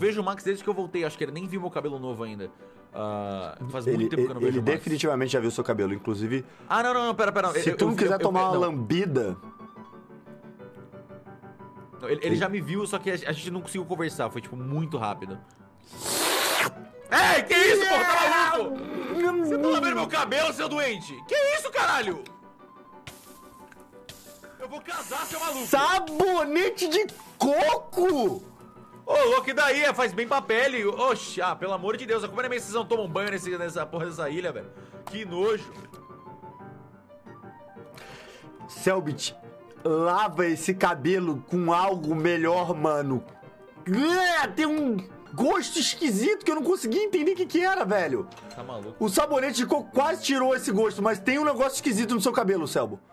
vejo o Max desde que eu voltei. Acho que ele nem viu meu cabelo novo ainda. Faz muito tempo que eu não vejo o Max. Ele definitivamente já viu seu cabelo, inclusive... Ah, não, não, não, pera, pera. Se tu não quiser tomar uma lambida... Ele já me viu, só que a gente não conseguiu conversar. Foi, tipo, muito rápido. Ei, que isso, porra? Tá maluco? Você tá lambendo meu cabelo, seu doente? Que isso, caralho? Eu vou casar, seu maluco. Sabonete de coco? Ô, louco, e daí? Faz bem pra pele. Oxi, ah, pelo amor de Deus. Como é que vocês não tomam banho nessa porra dessa ilha, velho? Que nojo. Cellbit, lava esse cabelo com algo melhor, mano. Tem um gosto esquisito que eu não conseguia entender o que que era, velho. Tá maluco. O sabonete de coco quase tirou esse gosto, mas tem um negócio esquisito no seu cabelo, Selbo.